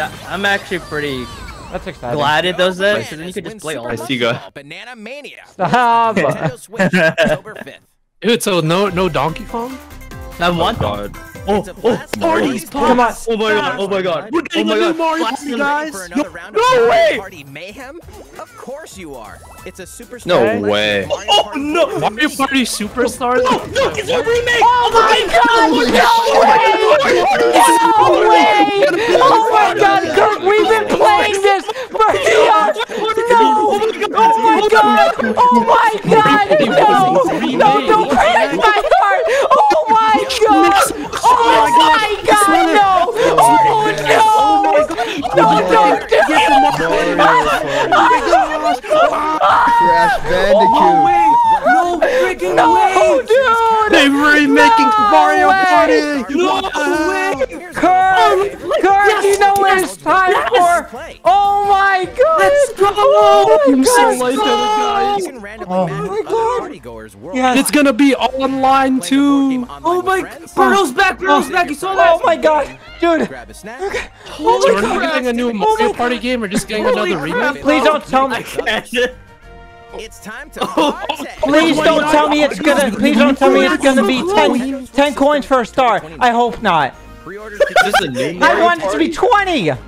I'm actually pretty glad it does that. So then you could just play all. I see you. Banana Mania. Nintendo Switch, October 5th. Dude, so no Donkey Kong? Not one. God. Oh, Marty's Pops! Oh my god, oh my god. We're getting a new Mario Party, guys! No way! Party mayhem? Of course you are. It's a superstar. No way. Oh no! Mario Party Superstars? No, look, it's a remake! Oh my god! No way! No way! Oh my god, Kirk, we've been playing this for years! No! Oh my god! Oh my god! No! No, don't break my heart! Oh my god! Oh my god, no! Oh no! No, Crash Bandicoot! No freaking way! Dude! They remaking Mario Party! No way! Kirk, you know what it's time for? Oh my god! Let's go! I'm so late to the guys! Oh my god! Yeah, it's gonna be online too! Oh my god! Burrow's back! You saw that? Oh my god! Dude! Okay. Oh my god! Are we getting a new Mario Party game or just getting another remake? Please don't tell me! It's time to Please don't tell me it's gonna be 10 coins for a star. I hope not. I want it to be 20!